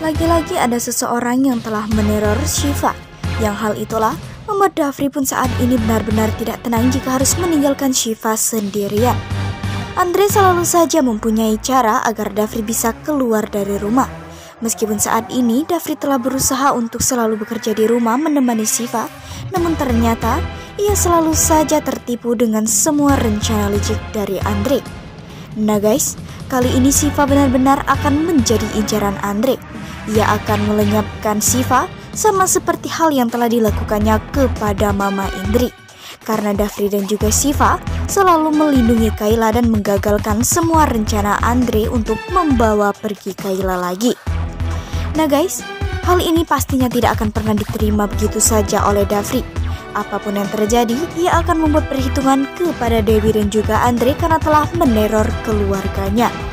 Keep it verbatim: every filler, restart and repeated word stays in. Lagi-lagi ada seseorang yang telah meneror Syiva, yang hal itulah membuat Dafri pun saat ini benar-benar tidak tenang jika harus meninggalkan Syiva sendirian. Andre selalu saja mempunyai cara agar Dafri bisa keluar dari rumah. Meskipun saat ini Dafri telah berusaha untuk selalu bekerja di rumah menemani Syiva, namun ternyata ia selalu saja tertipu dengan semua rencana licik dari Andre. Nah guys, kali ini Syiva benar-benar akan menjadi incaran Andre. Ia akan melenyapkan Syiva sama seperti hal yang telah dilakukannya kepada Mama Indri. Karena Dafri dan juga Syiva selalu melindungi Kayla dan menggagalkan semua rencana Andre untuk membawa pergi Kayla lagi. Nah guys, hal ini pastinya tidak akan pernah diterima begitu saja oleh Dafri. Apapun yang terjadi, ia akan membuat perhitungan kepada Dewi dan juga Andre karena telah meneror keluarganya.